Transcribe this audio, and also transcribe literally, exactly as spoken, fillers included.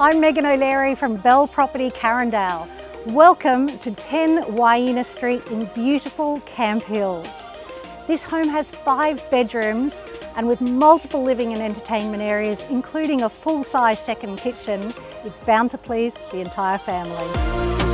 I'm Megan O'Leary from Bell Property, Carindale. Welcome to ten Wyena Street in beautiful Camp Hill. This home has five bedrooms and with multiple living and entertainment areas, including a full-size second kitchen, it's bound to please the entire family.